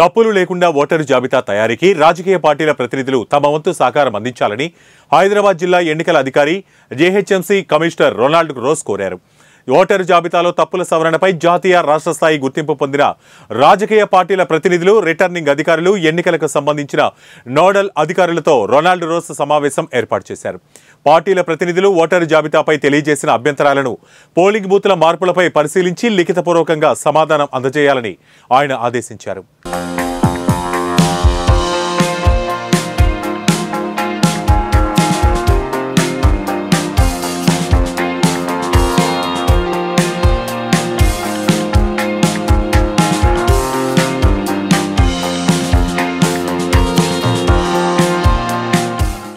కప్పులు లేకుండా ఓటర్ జాబితా తయారీకి రాజకీయ పార్టీల ప్రతినిధులు తమ వంతు సహకారం అందించాలని హైదరాబాద్ జిల్లా ఎన్నికల అధికారి జేహెచ్ఎంసీ కమిషనర్ రోనాల్డ్ రోజ్ కోరారు। ఓటర్ జాబితాలో తప్పుల సవరణపై జాతీయ రాష్ట్ర స్థాయి గుర్తింపు పొందిన రాజకీయ పార్టీల ప్రతినిధులు రిటర్నింగ్ అధికారులు ఎన్నికలకు సంబంధించిన నోడల్ అధికారులతో రోనాల్డ్ రోజ్ సమావేశం ఏర్పాటు చేశారు। పార్టీల ప్రతినిధులు ఓటర్ జాబితాపై తెలియజేసిన అభ్యంతరాలను పోలింగ్ బూతుల మార్పులపై పరిశీలించి లిఖితపూర్వకంగా సమాధానం అందజేయాలని ఆయన ఆదేశించారు।